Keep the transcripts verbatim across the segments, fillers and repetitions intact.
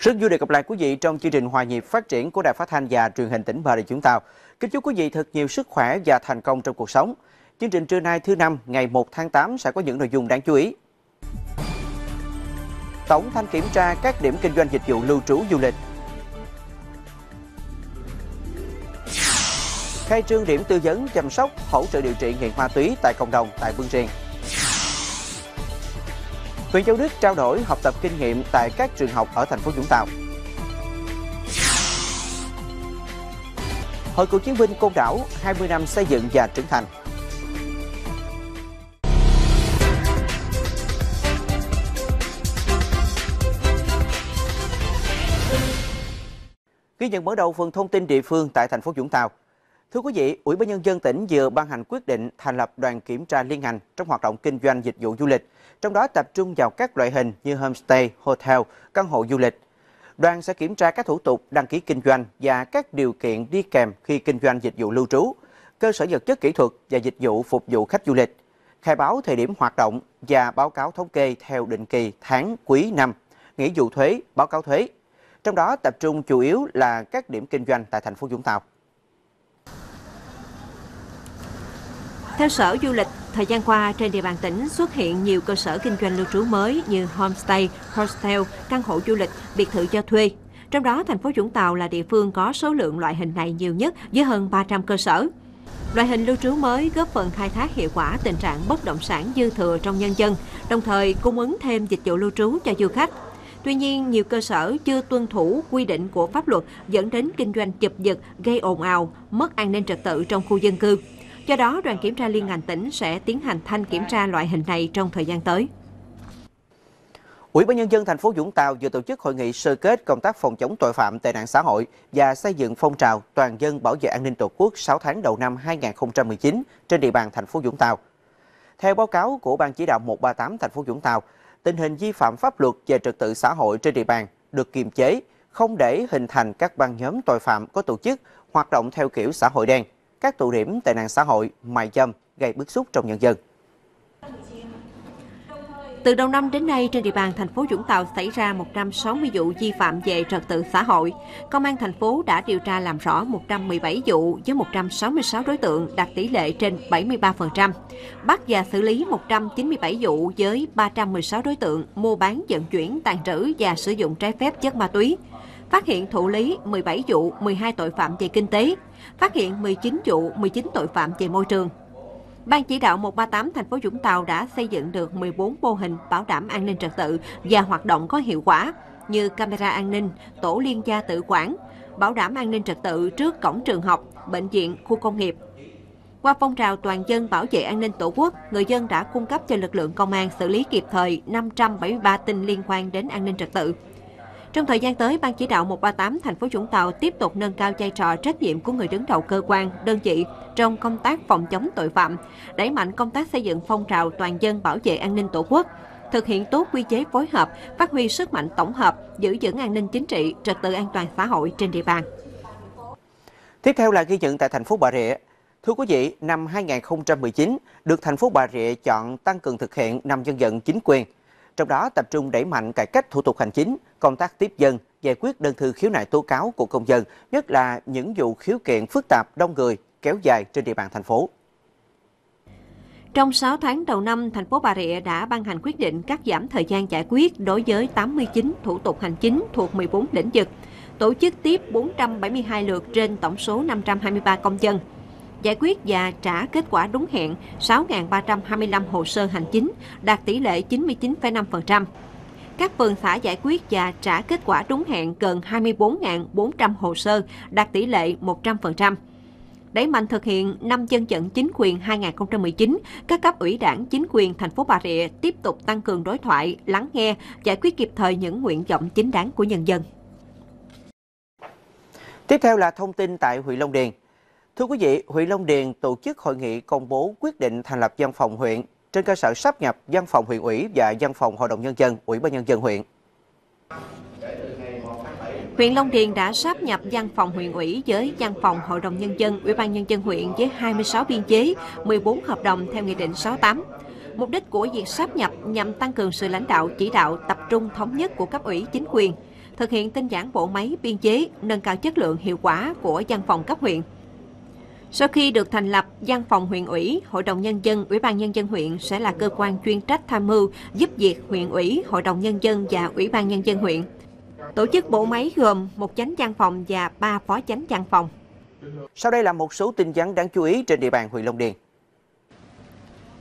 Rất vui được gặp lại quý vị trong chương trình Hòa Hiệp phát triển của Đài Phát Thanh và truyền hình tỉnh Bà Rịa Vũng Tàu. Kính chúc quý vị thật nhiều sức khỏe và thành công trong cuộc sống. Chương trình trưa nay thứ năm ngày một tháng tám sẽ có những nội dung đáng chú ý. Tổng thanh kiểm tra các điểm kinh doanh dịch vụ lưu trú du lịch. Khai trương điểm tư vấn chăm sóc, hỗ trợ điều trị nghiện ma túy tại cộng đồng tại Bưng Riềng. Huyện Châu Đức trao đổi học tập kinh nghiệm tại các trường học ở thành phố Vũng Tàu. Hội Cựu chiến binh Côn Đảo hai mươi năm xây dựng và trưởng thành. Ghi nhận mở đầu phần thông tin địa phương tại thành phố Vũng Tàu. Thưa quý vị, Ủy ban Nhân dân tỉnh vừa ban hành quyết định thành lập đoàn kiểm tra liên ngành trong hoạt động kinh doanh dịch vụ du lịch, trong đó tập trung vào các loại hình như homestay, hotel, căn hộ du lịch. Đoàn sẽ kiểm tra các thủ tục đăng ký kinh doanh và các điều kiện đi kèm khi kinh doanh dịch vụ lưu trú, cơ sở vật chất kỹ thuật và dịch vụ phục vụ khách du lịch, khai báo thời điểm hoạt động và báo cáo thống kê theo định kỳ tháng, quý, năm, nghĩa vụ thuế, báo cáo thuế. Trong đó tập trung chủ yếu là các điểm kinh doanh tại thành phố Vũng Tàu. Theo Sở Du lịch, thời gian qua trên địa bàn tỉnh xuất hiện nhiều cơ sở kinh doanh lưu trú mới như homestay, hostel, căn hộ du lịch, biệt thự cho thuê. Trong đó, thành phố Vũng Tàu là địa phương có số lượng loại hình này nhiều nhất với hơn ba trăm cơ sở. Loại hình lưu trú mới góp phần khai thác hiệu quả tình trạng bất động sản dư thừa trong nhân dân, đồng thời cung ứng thêm dịch vụ lưu trú cho du khách. Tuy nhiên, nhiều cơ sở chưa tuân thủ quy định của pháp luật dẫn đến kinh doanh chụp giật, gây ồn ào, mất an ninh trật tự trong khu dân cư. Do đó, đoàn kiểm tra liên ngành tỉnh sẽ tiến hành thanh kiểm tra loại hình này trong thời gian tới. Ủy ban Nhân dân thành phố Vũng Tàu vừa tổ chức hội nghị sơ kết công tác phòng chống tội phạm tệ nạn xã hội và xây dựng phong trào toàn dân bảo vệ an ninh Tổ quốc sáu tháng đầu năm hai nghìn không trăm mười chín trên địa bàn thành phố Vũng Tàu. Theo báo cáo của Ban chỉ đạo một ba tám thành phố Vũng Tàu, tình hình vi phạm pháp luật về trật tự xã hội trên địa bàn được kiềm chế, không để hình thành các băng nhóm tội phạm có tổ chức hoạt động theo kiểu xã hội đen, các tụ điểm tệ nạn xã hội, mại dâm gây bức xúc trong nhân dân. Từ đầu năm đến nay, trên địa bàn thành phố Vũng Tàu xảy ra một trăm sáu mươi vụ vi phạm về trật tự xã hội. Công an thành phố đã điều tra làm rõ một trăm mười bảy vụ với một trăm sáu mươi sáu đối tượng đạt tỷ lệ trên bảy mươi ba phần trăm. Bắt và xử lý một trăm chín mươi bảy vụ với ba trăm mười sáu đối tượng mua bán, vận chuyển, tàng trữ và sử dụng trái phép chất ma túy. Phát hiện thụ lý mười bảy vụ, mười hai tội phạm về kinh tế, phát hiện mười chín vụ, mười chín tội phạm về môi trường. Ban chỉ đạo một ba tám thành phố Vũng Tàu đã xây dựng được mười bốn mô hình bảo đảm an ninh trật tự và hoạt động có hiệu quả như camera an ninh, tổ liên gia tự quản, bảo đảm an ninh trật tự trước cổng trường học, bệnh viện, khu công nghiệp. Qua phong trào toàn dân bảo vệ an ninh Tổ quốc, người dân đã cung cấp cho lực lượng công an xử lý kịp thời năm trăm bảy mươi ba tin liên quan đến an ninh trật tự. Trong thời gian tới, Ban chỉ đạo một ba tám thành phố Vũng Tàu tiếp tục nâng cao vai trò trách nhiệm của người đứng đầu cơ quan, đơn vị trong công tác phòng chống tội phạm, đẩy mạnh công tác xây dựng phong trào toàn dân bảo vệ an ninh Tổ quốc, thực hiện tốt quy chế phối hợp, phát huy sức mạnh tổng hợp, giữ vững an ninh chính trị, trật tự an toàn xã hội trên địa bàn. Tiếp theo là ghi nhận tại thành phố Bà Rịa. Thưa quý vị, năm hai nghìn không trăm mười chín được thành phố Bà Rịa chọn tăng cường thực hiện năm dân vận chính quyền. Trong đó tập trung đẩy mạnh cải cách thủ tục hành chính, công tác tiếp dân, giải quyết đơn thư khiếu nại tố cáo của công dân, nhất là những vụ khiếu kiện phức tạp, đông người, kéo dài trên địa bàn thành phố. Trong sáu tháng đầu năm, thành phố Bà Rịa đã ban hành quyết định cắt giảm thời gian giải quyết đối với tám mươi chín thủ tục hành chính thuộc mười bốn lĩnh vực, tổ chức tiếp bốn trăm bảy mươi hai lượt trên tổng số năm trăm hai mươi ba công dân. Giải quyết và trả kết quả đúng hẹn sáu nghìn ba trăm hai mươi lăm hồ sơ hành chính, đạt tỷ lệ chín mươi chín phẩy năm phần trăm. Các phường xã giải quyết và trả kết quả đúng hẹn gần hai mươi bốn nghìn bốn trăm hồ sơ, đạt tỷ lệ một trăm phần trăm. Đẩy mạnh thực hiện năm dân vận chính quyền hai nghìn không trăm mười chín, các cấp ủy đảng chính quyền thành phố Bà Rịa tiếp tục tăng cường đối thoại, lắng nghe, giải quyết kịp thời những nguyện vọng chính đáng của nhân dân. Tiếp theo là thông tin tại huyện Long Điền. Thưa quý vị, huyện Long Điền tổ chức hội nghị công bố quyết định thành lập văn phòng huyện trên cơ sở sáp nhập văn phòng huyện ủy và văn phòng hội đồng nhân dân, ủy ban nhân dân huyện. Huyện Long Điền đã sáp nhập văn phòng huyện ủy với văn phòng hội đồng nhân dân, ủy ban nhân dân huyện với hai mươi sáu biên chế, mười bốn hợp đồng theo nghị định sáu tám. Mục đích của việc sáp nhập nhằm tăng cường sự lãnh đạo, chỉ đạo, tập trung thống nhất của cấp ủy chính quyền, thực hiện tinh giản bộ máy biên chế, nâng cao chất lượng hiệu quả của văn phòng cấp huyện. Sau khi được thành lập, văn phòng huyện ủy, hội đồng nhân dân, ủy ban nhân dân huyện sẽ là cơ quan chuyên trách tham mưu giúp việc huyện ủy, hội đồng nhân dân và ủy ban nhân dân huyện. Tổ chức bộ máy gồm một chánh văn phòng và ba phó chánh văn phòng. Sau đây là một số tin vắn đáng chú ý trên địa bàn huyện Long Điền.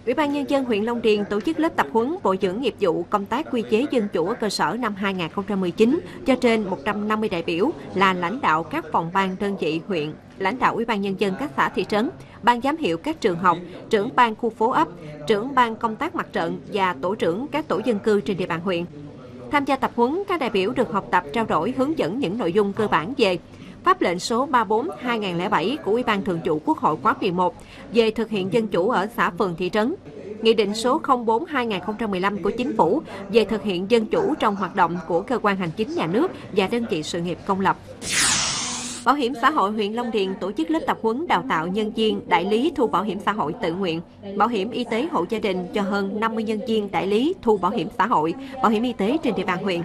Ủy ban nhân dân huyện Long Điền tổ chức lớp tập huấn bồi dưỡng nghiệp vụ công tác quy chế dân chủ ở cơ sở năm hai nghìn không trăm mười chín cho trên một trăm năm mươi đại biểu là lãnh đạo các phòng ban đơn vị huyện, lãnh đạo ủy ban nhân dân các xã thị trấn, ban giám hiệu các trường học, trưởng ban khu phố ấp, trưởng ban công tác mặt trận và tổ trưởng các tổ dân cư trên địa bàn huyện. Tham gia tập huấn, các đại biểu được học tập trao đổi hướng dẫn những nội dung cơ bản về Pháp lệnh số ba mươi tư trên hai nghìn không trăm lẻ bảy của Ủy ban Thường vụ Quốc hội khóa mười một về thực hiện dân chủ ở xã phường thị trấn, Nghị định số không bốn trên hai nghìn không trăm mười lăm của Chính phủ về thực hiện dân chủ trong hoạt động của cơ quan hành chính nhà nước và đơn vị sự nghiệp công lập. Bảo hiểm xã hội huyện Long Điền tổ chức lớp tập huấn đào tạo nhân viên đại lý thu bảo hiểm xã hội tự nguyện, bảo hiểm y tế hộ gia đình cho hơn năm mươi nhân viên đại lý thu bảo hiểm xã hội, bảo hiểm y tế trên địa bàn huyện.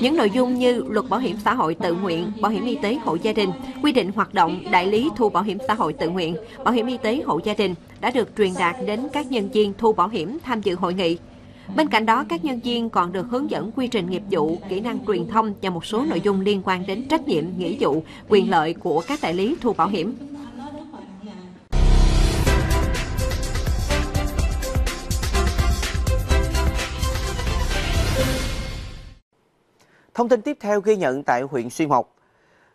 Những nội dung như luật bảo hiểm xã hội tự nguyện, bảo hiểm y tế hộ gia đình, quy định hoạt động đại lý thu bảo hiểm xã hội tự nguyện, bảo hiểm y tế hộ gia đình đã được truyền đạt đến các nhân viên thu bảo hiểm tham dự hội nghị. Bên cạnh đó, các nhân viên còn được hướng dẫn quy trình nghiệp vụ, kỹ năng truyền thông và một số nội dung liên quan đến trách nhiệm, nghĩa vụ, quyền lợi của các đại lý thu bảo hiểm. Thông tin tiếp theo ghi nhận tại huyện Xuyên Mộc.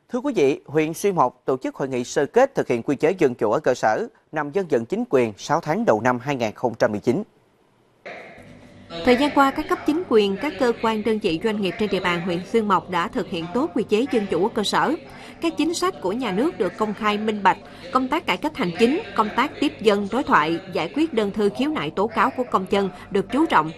Thưa quý vị, huyện Xuyên Mộc tổ chức hội nghị sơ kết thực hiện quy chế dân chủ ở cơ sở năm dân vận chính quyền sáu tháng đầu năm hai nghìn không trăm mười chín. Thời gian qua, các cấp chính quyền, các cơ quan đơn vị doanh nghiệp trên địa bàn huyện Xuyên Mộc đã thực hiện tốt quy chế dân chủ ở cơ sở. Các chính sách của nhà nước được công khai minh bạch, công tác cải cách hành chính, công tác tiếp dân đối thoại, giải quyết đơn thư khiếu nại tố cáo của công dân được chú trọng.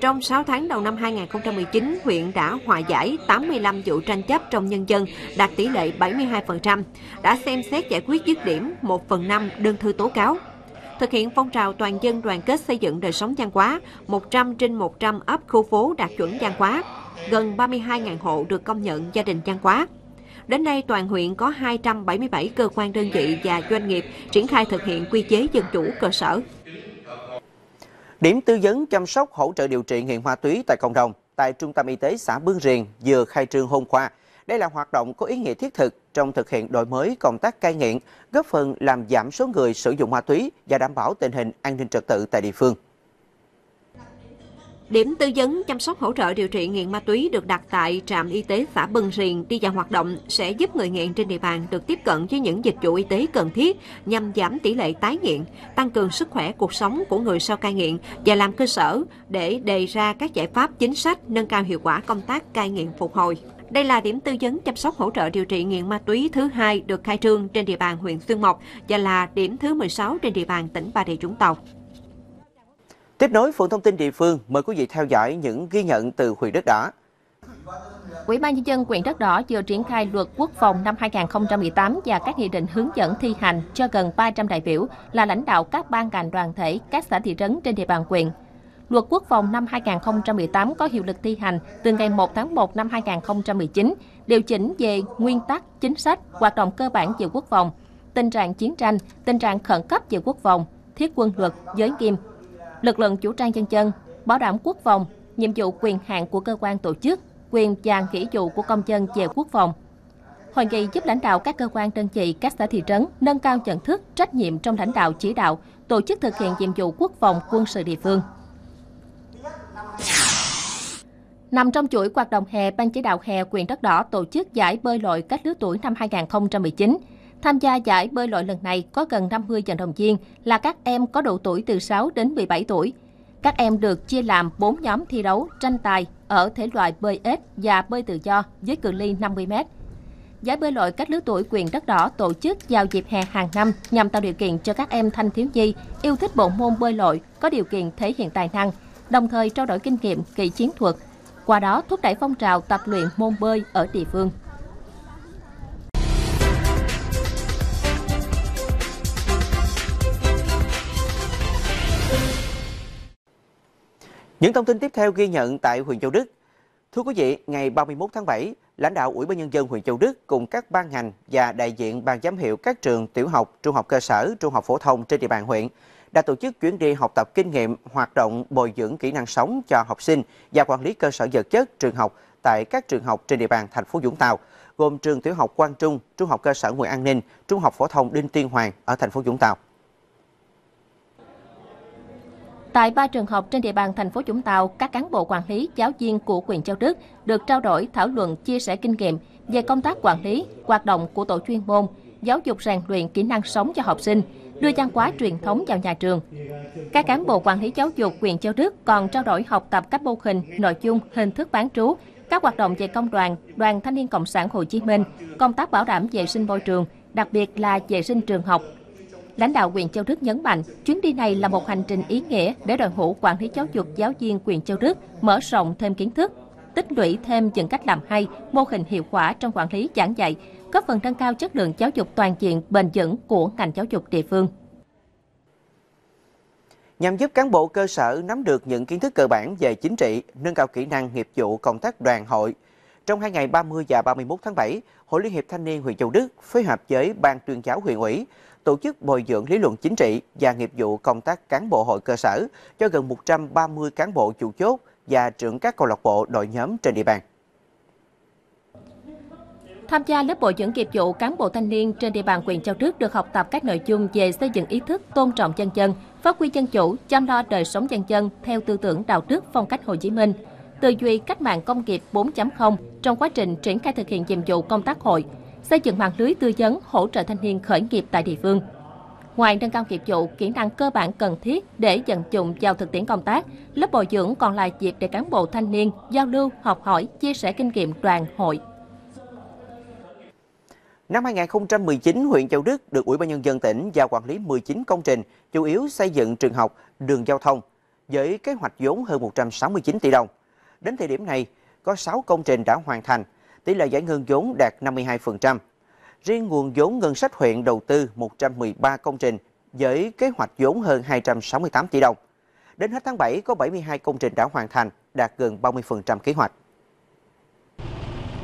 Trong sáu tháng đầu năm hai nghìn không trăm mười chín, huyện đã hòa giải tám mươi lăm vụ tranh chấp trong nhân dân, đạt tỷ lệ bảy mươi hai phần trăm, đã xem xét giải quyết dứt điểm một phần năm đơn thư tố cáo. Thực hiện phong trào toàn dân đoàn kết xây dựng đời sống văn hóa, một trăm trên một trăm ấp khu phố đạt chuẩn văn hóa, gần ba mươi hai nghìn hộ được công nhận gia đình văn hóa. Đến nay, toàn huyện có hai trăm bảy mươi bảy cơ quan đơn vị và doanh nghiệp triển khai thực hiện quy chế dân chủ cơ sở. Điểm tư vấn chăm sóc hỗ trợ điều trị nghiện ma túy tại cộng đồng tại Trung tâm Y tế xã Bưng Riềng vừa khai trương hôm qua. Đây là hoạt động có ý nghĩa thiết thực trong thực hiện đổi mới công tác cai nghiện, góp phần làm giảm số người sử dụng ma túy và đảm bảo tình hình an ninh trật tự tại địa phương. Điểm tư vấn chăm sóc hỗ trợ điều trị nghiện ma túy được đặt tại trạm y tế xã Bưng Riềng đi vào hoạt động sẽ giúp người nghiện trên địa bàn được tiếp cận với những dịch vụ y tế cần thiết nhằm giảm tỷ lệ tái nghiện, tăng cường sức khỏe cuộc sống của người sau cai nghiện và làm cơ sở để đề ra các giải pháp chính sách nâng cao hiệu quả công tác cai nghiện phục hồi. Đây là điểm tư vấn chăm sóc hỗ trợ điều trị nghiện ma túy thứ hai được khai trương trên địa bàn huyện Xuyên Mộc và là điểm thứ mười sáu trên địa bàn tỉnh Bà Rịa Vũng Tàu. Tiếp nối phần thông tin địa phương, mời quý vị theo dõi những ghi nhận từ huyện Đất Đỏ. Ủy ban nhân dân huyện Đất Đỏ vừa triển khai luật quốc phòng năm hai nghìn không trăm mười tám và các nghị định hướng dẫn thi hành cho gần ba trăm đại biểu là lãnh đạo các ban ngành đoàn thể, các xã thị trấn trên địa bàn huyện. Luật quốc phòng năm hai nghìn không trăm mười tám có hiệu lực thi hành từ ngày một tháng một năm hai nghìn không trăm mười chín, điều chỉnh về nguyên tắc, chính sách, hoạt động cơ bản về quốc phòng, tình trạng chiến tranh, tình trạng khẩn cấp về quốc phòng, thiết quân luật, giới nghiêm, lực lượng vũ trang nhân dân, bảo đảm quốc phòng, nhiệm vụ quyền hạn của cơ quan tổ chức, quyền và nghĩa vụ của công dân về quốc phòng. Hội nghị giúp lãnh đạo các cơ quan đơn vị, các xã thị trấn nâng cao nhận thức, trách nhiệm trong lãnh đạo chỉ đạo, tổ chức thực hiện nhiệm vụ quốc phòng quân sự địa phương. Nằm trong chuỗi hoạt động hè, Ban chỉ đạo hè huyện Đất Đỏ tổ chức giải bơi lội các lứa tuổi năm hai nghìn không trăm mười chín. Tham gia giải bơi lội lần này có gần năm mươi vận động viên là các em có độ tuổi từ sáu đến mười bảy tuổi. Các em được chia làm bốn nhóm thi đấu tranh tài ở thể loại bơi ếch và bơi tự do với cự ly năm mươi mét. Giải bơi lội các lứa tuổi huyện Đất Đỏ tổ chức vào dịp hè hàng năm nhằm tạo điều kiện cho các em thanh thiếu nhi yêu thích bộ môn bơi lội có điều kiện thể hiện tài năng, đồng thời trao đổi kinh nghiệm, kỹ chiến thuật, qua đó thúc đẩy phong trào tập luyện môn bơi ở địa phương. Những thông tin tiếp theo ghi nhận tại huyện Châu Đức. Thưa quý vị, ngày ba mươi mốt tháng bảy, lãnh đạo Ủy ban Nhân dân huyện Châu Đức cùng các ban ngành và đại diện ban giám hiệu các trường tiểu học, trung học cơ sở, trung học phổ thông trên địa bàn huyện đã tổ chức chuyến đi học tập kinh nghiệm, hoạt động bồi dưỡng kỹ năng sống cho học sinh và quản lý cơ sở vật chất trường học tại các trường học trên địa bàn thành phố Vũng Tàu, gồm trường tiểu học Quang Trung, trung học cơ sở Nguyễn An Ninh, trung học phổ thông Đinh Tiên Hoàng ở thành phố Vũng Tàu. Tại ba trường học trên địa bàn thành phố Vũng Tàu, các cán bộ quản lý, giáo viên của huyện Châu Đức được trao đổi, thảo luận, chia sẻ kinh nghiệm về công tác quản lý, hoạt động của tổ chuyên môn, giáo dục rèn luyện kỹ năng sống cho học sinh, đưa văn hóa truyền thống vào nhà trường. Các cán bộ quản lý giáo dục huyện Châu Đức còn trao đổi học tập các mô hình, nội dung, hình thức bán trú, các hoạt động về công đoàn, đoàn Thanh niên Cộng sản Hồ Chí Minh, công tác bảo đảm vệ sinh môi trường, đặc biệt là vệ sinh trường học. Lãnh đạo huyện Châu Đức nhấn mạnh, chuyến đi này là một hành trình ý nghĩa để đội ngũ quản lý giáo dục giáo viên huyện Châu Đức mở rộng thêm kiến thức, tích lũy thêm những cách làm hay, mô hình hiệu quả trong quản lý giảng dạy, góp phần nâng cao chất lượng giáo dục toàn diện bền vững của ngành giáo dục địa phương. Nhằm giúp cán bộ cơ sở nắm được những kiến thức cơ bản về chính trị, nâng cao kỹ năng nghiệp vụ công tác đoàn hội, trong hai ngày ba mươi và ba mươi mốt tháng bảy, Hội Liên hiệp Thanh niên huyện Châu Đức phối hợp với Ban tuyên giáo huyện ủy tổ chức bồi dưỡng lý luận chính trị và nghiệp vụ công tác cán bộ hội cơ sở cho gần một trăm ba mươi cán bộ chủ chốt và trưởng các câu lạc bộ đội nhóm trên địa bàn. Tham gia lớp bồi dưỡng nghiệp vụ cán bộ thanh niên trên địa bàn huyện Châu Đức được học tập các nội dung về xây dựng ý thức tôn trọng nhân dân, phát huy dân chủ, chăm lo đời sống nhân dân theo tư tưởng đạo đức phong cách Hồ Chí Minh, tư duy cách mạng công nghiệp bốn chấm không trong quá trình triển khai thực hiện nhiệm vụ công tác hội, xây dựng mạng lưới tư vấn hỗ trợ thanh niên khởi nghiệp tại địa phương. Ngoài nâng cao nghiệp vụ, kỹ năng cơ bản cần thiết để vận dụng vào thực tiễn công tác, lớp bồi dưỡng còn là dịp để cán bộ thanh niên giao lưu, học hỏi, chia sẻ kinh nghiệm đoàn hội. Năm hai nghìn không trăm mười chín, huyện Châu Đức được Ủy ban Nhân dân tỉnh giao quản lý mười chín công trình, chủ yếu xây dựng trường học, đường giao thông, với kế hoạch vốn hơn một trăm sáu mươi chín tỷ đồng. Đến thời điểm này, có sáu công trình đã hoàn thành, tỷ lệ giải ngân vốn đạt năm mươi hai phần trăm. Riêng nguồn vốn ngân sách huyện đầu tư một trăm mười ba công trình với kế hoạch vốn hơn hai trăm sáu mươi tám tỷ đồng. Đến hết tháng bảy, có bảy mươi hai công trình đã hoàn thành, đạt gần ba mươi phần trăm kế hoạch.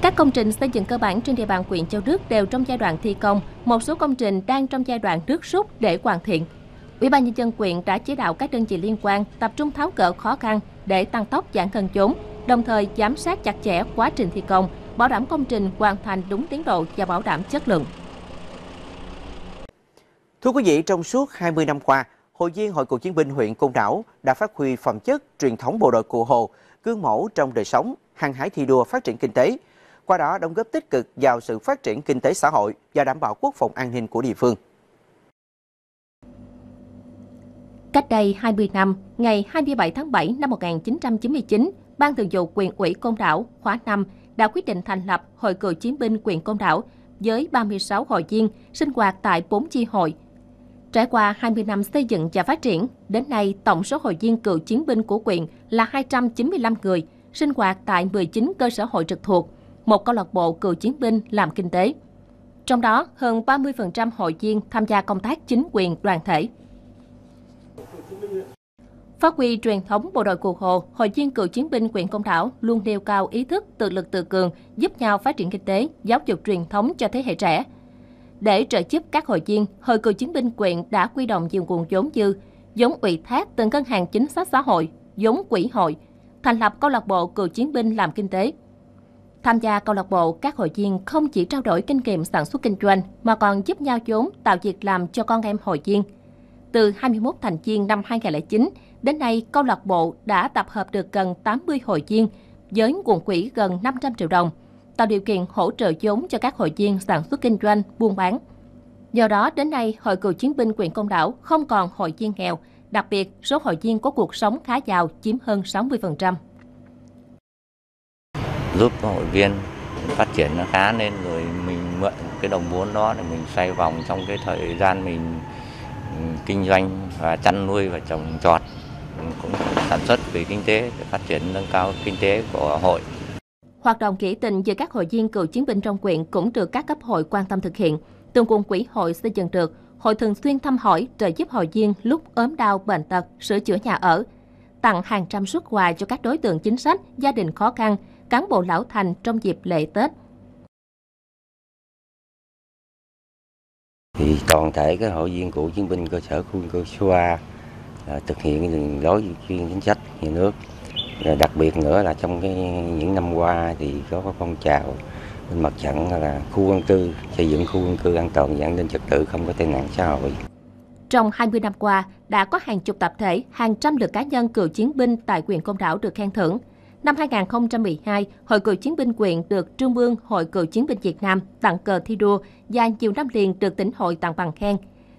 Các công trình xây dựng cơ bản trên địa bàn huyện Châu Đức đều trong giai đoạn thi công, một số công trình đang trong giai đoạn nước rút để hoàn thiện. Ủy ban Nhân dân huyện đã chỉ đạo các đơn vị liên quan tập trung tháo gỡ khó khăn để tăng tốc giải ngân vốn, đồng thời giám sát chặt chẽ quá trình thi công, bảo đảm công trình hoàn thành đúng tiến độ và bảo đảm chất lượng. Thưa quý vị, trong suốt hai mươi năm qua, hội viên Hội Cựu chiến binh huyện Côn Đảo đã phát huy phẩm chất truyền thống bộ đội cụ Hồ, gương mẫu trong đời sống, hăng hái thi đua phát triển kinh tế, qua đó đóng góp tích cực vào sự phát triển kinh tế xã hội và đảm bảo quốc phòng an ninh của địa phương. Cách đây hai mươi năm, ngày hai mươi bảy tháng bảy năm một nghìn chín trăm chín mươi chín, Ban Thường vụ Huyện ủy Côn Đảo khóa năm đã quyết định thành lập Hội Cựu chiến binh huyện Côn Đảo với ba mươi sáu hội viên sinh hoạt tại bốn chi hội. Trải qua hai mươi năm xây dựng và phát triển, đến nay tổng số hội viên cựu chiến binh của huyện là hai trăm chín mươi lăm người, sinh hoạt tại mười chín cơ sở hội trực thuộc, một câu lạc bộ cựu chiến binh làm kinh tế. Trong đó, hơn ba mươi phần trăm hội viên tham gia công tác chính quyền đoàn thể. Phát huy truyền thống bộ đội cụ Hồ, hội viên cựu chiến binh huyện Côn Đảo luôn nêu cao ý thức tự lực tự cường, giúp nhau phát triển kinh tế, giáo dục truyền thống cho thế hệ trẻ. Để trợ giúp các hội viên, Hội Cựu chiến binh huyện đã quy động nhiều nguồn vốn dư, vốn ủy thác từ ngân hàng chính sách xã hội, vốn quỹ hội, thành lập câu lạc bộ cựu chiến binh làm kinh tế. Tham gia câu lạc bộ, các hội viên không chỉ trao đổi kinh nghiệm sản xuất kinh doanh mà còn giúp nhau vốn tạo việc làm cho con em hội viên. Từ hai mươi mốt thành viên năm hai nghìn không trăm lẻ chín đến nay, câu lạc bộ đã tập hợp được gần tám mươi hội viên với nguồn quỹ gần năm trăm triệu đồng, tạo điều kiện hỗ trợ vốn cho các hội viên sản xuất kinh doanh, buôn bán. Do đó, đến nay, Hội Cựu chiến binh huyện Côn Đảo không còn hội viên nghèo, đặc biệt số hội viên có cuộc sống khá giàu chiếm hơn sáu mươi phần trăm. Giúp hội viên phát triển nó khá nên rồi mình mượn cái đồng vốn đó để mình xoay vòng trong cái thời gian mình kinh doanh và chăn nuôi và trồng trọt, cũng sản xuất về kinh tế để phát triển nâng cao kinh tế của hội. Hoạt động nghĩa tình giữa các hội viên cựu chiến binh trong huyện cũng được các cấp hội quan tâm thực hiện. Từ nguồn quỹ hội xây dựng được, hội thường xuyên thăm hỏi, trợ giúp hội viên lúc ốm đau, bệnh tật, sửa chữa nhà ở, tặng hàng trăm suất quà cho các đối tượng chính sách, gia đình khó khăn, cán bộ lão thành trong dịp lễ Tết. Thì toàn thể các hội viên cựu chiến binh cơ sở khu vực Xoa thực hiện đường lối chuyên chính sách nhà nước. Rồi đặc biệt nữa là trong cái những năm qua thì có phong trào bên mặt trận là khu dân cư, xây dựng khu dân cư an toàn và an ninh trật tự, không có tai nạn xã hội. Trong hai mươi năm qua, đã có hàng chục tập thể, hàng trăm lượt cá nhân cựu chiến binh tại huyện Côn Đảo được khen thưởng. Năm hai nghìn không trăm mười hai, Hội Cựu Chiến binh huyện được Trung ương Hội Cựu Chiến binh Việt Nam tặng cờ thi đua và nhiều năm liền được tỉnh hội tặng bằng khen.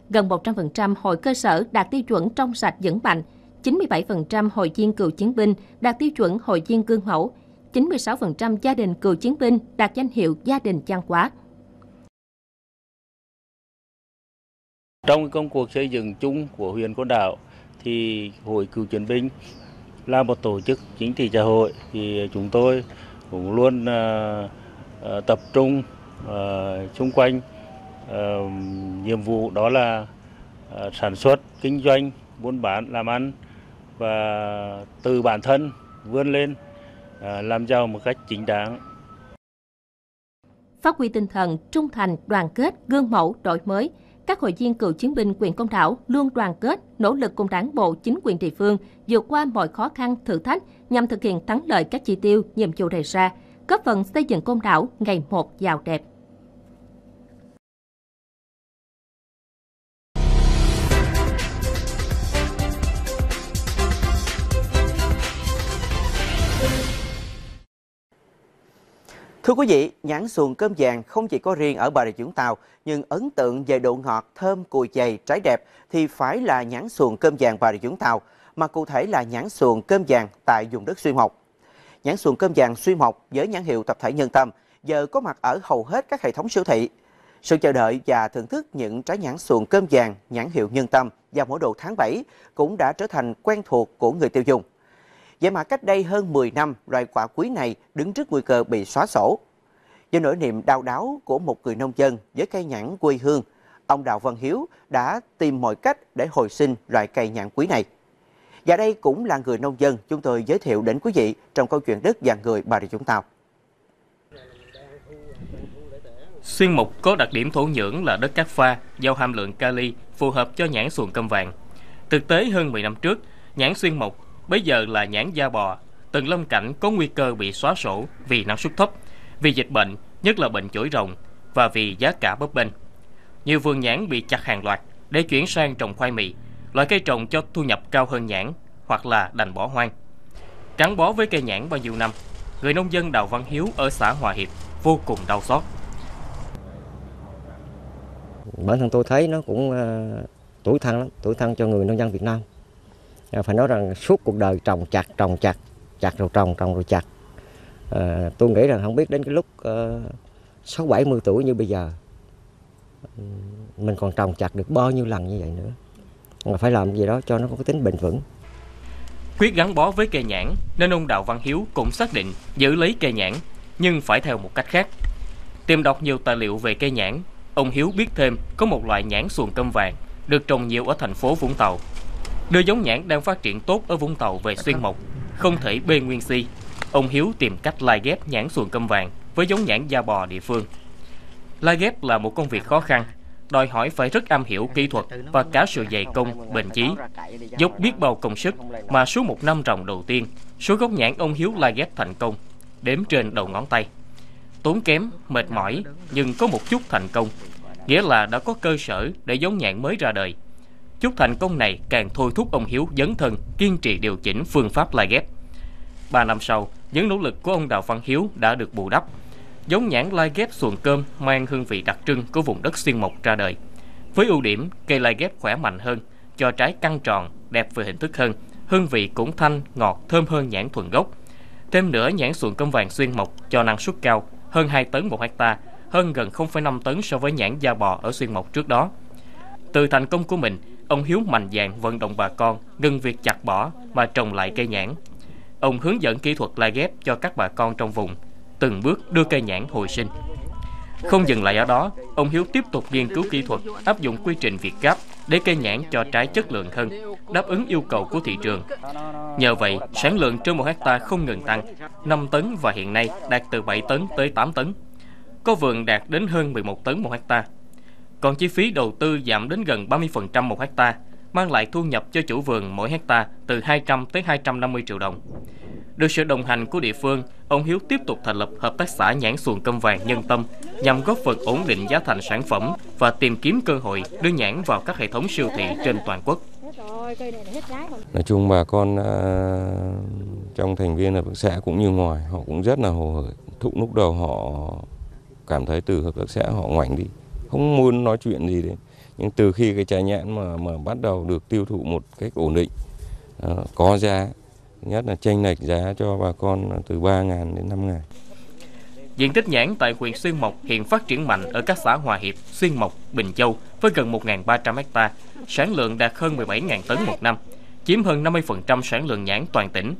Gần một trăm phần trăm hội cơ sở đạt tiêu chuẩn trong sạch vững mạnh, chín mươi bảy phần trăm hội viên cựu chiến binh đạt tiêu chuẩn hội viên gương mẫu, chín mươi sáu phần trăm gia đình cựu chiến binh đạt danh hiệu gia đình văn hóa. Trong công cuộc xây dựng chung của huyện Côn Đảo thì Hội Cựu Chiến binh là một tổ chức chính trị xã hội, thì chúng tôi cũng luôn uh, tập trung uh, xung quanh uh, nhiệm vụ đó là uh, sản xuất, kinh doanh, buôn bán, làm ăn và từ bản thân vươn lên uh, làm giàu một cách chính đáng. Phát huy tinh thần trung thành, đoàn kết, gương mẫu, đổi mới, các hội viên cựu chiến binh huyện Côn Đảo luôn đoàn kết, nỗ lực cùng đảng bộ, chính quyền địa phương vượt qua mọi khó khăn, thử thách nhằm thực hiện thắng lợi các chỉ tiêu, nhiệm vụ đề ra, góp phần xây dựng Côn Đảo ngày một giàu đẹp. Thưa quý vị, nhãn xuồng cơm vàng không chỉ có riêng ở Bà Rịa Vũng Tàu, nhưng ấn tượng về độ ngọt, thơm, cùi dày, trái đẹp thì phải là nhãn xuồng cơm vàng Bà Rịa Vũng Tàu, mà cụ thể là nhãn xuồng cơm vàng tại vùng đất Xuyên Mộc. Nhãn xuồng cơm vàng Xuyên Mộc với nhãn hiệu tập thể Nhân Tâm giờ có mặt ở hầu hết các hệ thống siêu thị. Sự chờ đợi và thưởng thức những trái nhãn xuồng cơm vàng nhãn hiệu Nhân Tâm vào mỗi độ tháng bảy cũng đã trở thành quen thuộc của người tiêu dùng. Vậy mà cách đây hơn mười năm, loài quả quý này đứng trước nguy cơ bị xóa sổ. Do nỗi niềm đau đáu của một người nông dân với cây nhãn quê hương, ông Đào Văn Hiếu đã tìm mọi cách để hồi sinh loài cây nhãn quý này. Và đây cũng là người nông dân chúng tôi giới thiệu đến quý vị trong câu chuyện Đất và Người Bà Rịa Vũng Tàu. Xuyên Mộc có đặc điểm thổ nhưỡng là đất cát pha, giàu hàm lượng kali, phù hợp cho nhãn xuồng cơm vàng. Thực tế hơn mười năm trước, nhãn Xuyên Mộc bây giờ là nhãn da bò, từng lâm cảnh có nguy cơ bị xóa sổ vì năng suất thấp, vì dịch bệnh, nhất là bệnh chổi rồng và vì giá cả bấp bênh. Nhiều vườn nhãn bị chặt hàng loạt để chuyển sang trồng khoai mì, loại cây trồng cho thu nhập cao hơn nhãn, hoặc là đành bỏ hoang. Gắn bó với cây nhãn bao nhiêu năm, người nông dân Đào Văn Hiếu ở xã Hòa Hiệp vô cùng đau xót. Bản thân tôi thấy nó cũng uh, tủi thân lắm, tủi thân cho người nông dân Việt Nam. Phải nói rằng suốt cuộc đời trồng chặt, trồng chặt, chặt rồi trồng, trồng rồi chặt. À, tôi nghĩ rằng không biết đến cái lúc sáu bảy mươi tuổi như bây giờ, mình còn trồng chặt được bao nhiêu lần như vậy nữa. Mà phải làm gì đó cho nó có cái tính bền vững. Quyết gắn bó với cây nhãn, nên ông Đào Văn Hiếu cũng xác định giữ lấy cây nhãn, nhưng phải theo một cách khác. Tìm đọc nhiều tài liệu về cây nhãn, ông Hiếu biết thêm có một loại nhãn xuồng cơm vàng được trồng nhiều ở thành phố Vũng Tàu. Đưa giống nhãn đang phát triển tốt ở Vũng Tàu về Xuyên Mộc, không thể bê nguyên si. Ông Hiếu tìm cách lai ghép nhãn xuồng cơm vàng với giống nhãn da bò địa phương. Lai ghép là một công việc khó khăn, đòi hỏi phải rất am hiểu kỹ thuật và cả sự dày công, bền chí. Dốc biết bao công sức mà suốt một năm trồng đầu tiên, số gốc nhãn ông Hiếu lai ghép thành công, đếm trên đầu ngón tay. Tốn kém, mệt mỏi, nhưng có một chút thành công, nghĩa là đã có cơ sở để giống nhãn mới ra đời. Chút thành công này càng thôi thúc ông Hiếu dấn thân, kiên trì điều chỉnh phương pháp lai ghép. ba năm sau, những nỗ lực của ông Đào Văn Hiếu đã được bù đắp. Giống nhãn lai ghép xuồng cơm mang hương vị đặc trưng của vùng đất Xuyên Mộc ra đời. Với ưu điểm, cây lai ghép khỏe mạnh hơn, cho trái căng tròn, đẹp về hình thức hơn, hương vị cũng thanh, ngọt, thơm hơn nhãn thuần gốc. Thêm nữa, nhãn xuồng cơm vàng Xuyên Mộc cho năng suất cao, hơn hai tấn một hectare, hơn gần không phẩy năm tấn so với nhãn da bò ở Xuyên Mộc trước đó. Từ thành công của mình, ông Hiếu mạnh dạn vận động bà con ngừng việc chặt bỏ mà trồng lại cây nhãn. Ông hướng dẫn kỹ thuật lai ghép cho các bà con trong vùng, từng bước đưa cây nhãn hồi sinh. Không dừng lại ở đó, ông Hiếu tiếp tục nghiên cứu kỹ thuật, áp dụng quy trình VietGAP để cây nhãn cho trái chất lượng hơn, đáp ứng yêu cầu của thị trường. Nhờ vậy, sản lượng trên một hecta không ngừng tăng, năm tấn và hiện nay đạt từ bảy tấn tới tám tấn. Có vườn đạt đến hơn mười một tấn một hecta. Còn chi phí đầu tư giảm đến gần ba mươi phần trăm một hecta, mang lại thu nhập cho chủ vườn mỗi hecta từ hai trăm tới hai trăm năm mươi triệu đồng. Được sự đồng hành của địa phương, ông Hiếu tiếp tục thành lập Hợp tác xã Nhãn Xuồng Cơm Vàng Nhân Tâm nhằm góp phần ổn định giá thành sản phẩm và tìm kiếm cơ hội đưa nhãn vào các hệ thống siêu thị trên toàn quốc. Nói chung bà con trong thành viên hợp tác xã cũng như ngoài, họ cũng rất là hồ hởi. Thúc lúc đầu họ cảm thấy từ hợp tác xã họ ngoảnh đi, không muốn nói chuyện gì đấy. Nhưng từ khi cái trái nhãn mà, mà bắt đầu được tiêu thụ một cách ổn định, có giá, nhất là chênh lệch giá cho bà con từ ba nghìn đến năm nghìn. Diện tích nhãn tại huyện Xuyên Mộc hiện phát triển mạnh ở các xã Hòa Hiệp, Xuyên Mộc, Bình Châu với gần một nghìn ba trăm ha, sản lượng đạt hơn mười bảy nghìn tấn một năm, chiếm hơn năm mươi phần trăm sản lượng nhãn toàn tỉnh.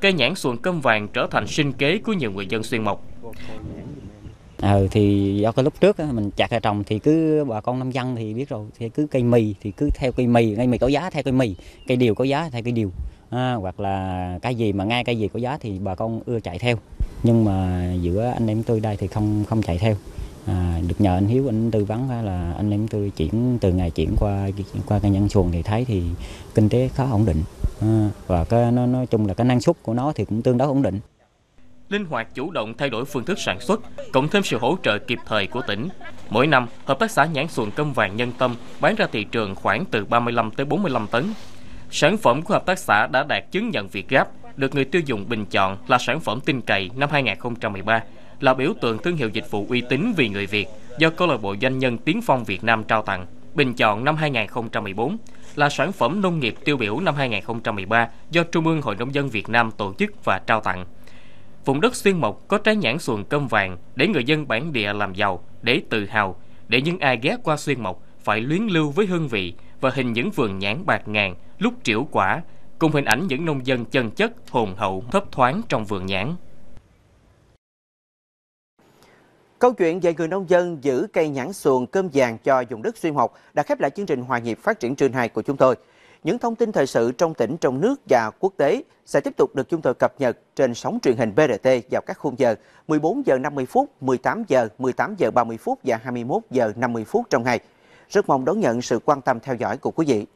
Cây nhãn Xuồng Cơm Vàng trở thành sinh kế của nhiều người dân Xuyên Mộc. Ừ, thì do cái lúc trước á, mình chặt ra trồng thì cứ bà con nông dân thì biết rồi, thì cứ cây mì thì cứ theo cây mì, ngay mì có giá theo cây mì, cây điều có giá theo cây điều, à, hoặc là cái gì mà ngay cái gì có giá thì bà con ưa chạy theo. Nhưng mà giữa anh em tôi đây thì không không chạy theo, à, được nhờ anh Hiếu anh tư vấn là anh em tôi chuyển từ ngày chuyển qua chuyển qua cây nhãn xuồng thì thấy thì kinh tế khá ổn định, à, và cái nó nói chung là cái năng suất của nó thì cũng tương đối ổn định. Linh hoạt chủ động thay đổi phương thức sản xuất, cộng thêm sự hỗ trợ kịp thời của tỉnh. Mỗi năm, Hợp tác xã Nhãn Xuồng Cơm Vàng Nhân Tâm bán ra thị trường khoảng từ ba mươi lăm tới bốn mươi lăm tấn. Sản phẩm của Hợp tác xã đã đạt chứng nhận VietGAP, được người tiêu dùng bình chọn là sản phẩm tin cậy năm hai nghìn không trăm mười ba, là biểu tượng thương hiệu dịch vụ uy tín vì người Việt do Câu lạc bộ Doanh Nhân Tiến Phong Việt Nam trao tặng. Bình chọn năm hai nghìn không trăm mười bốn là sản phẩm nông nghiệp tiêu biểu năm hai nghìn không trăm mười ba do Trung ương Hội Nông Dân Việt Nam tổ chức và trao tặng. Vùng đất Xuyên Mộc có trái nhãn Xuồng Cơm Vàng để người dân bản địa làm giàu, để tự hào, để những ai ghé qua Xuyên Mộc phải luyến lưu với hương vị và hình những vườn nhãn bạc ngàn lúc trĩu quả, cùng hình ảnh những nông dân chân chất, hồn hậu, thấp thoáng trong vườn nhãn. Câu chuyện về người nông dân giữ cây nhãn Xuồng Cơm Vàng cho vùng đất Xuyên Mộc đã khép lại chương trình Hòa Hiệp phát triển chương hai của chúng tôi. Những thông tin thời sự trong tỉnh, trong nước và quốc tế sẽ tiếp tục được chúng tôi cập nhật trên sóng truyền hình bê rờ tê vào các khung giờ mười bốn giờ năm mươi phút, mười tám giờ, mười tám giờ ba mươi phút và hai mươi mốt giờ năm mươi phút trong ngày. Rất mong đón nhận sự quan tâm theo dõi của quý vị.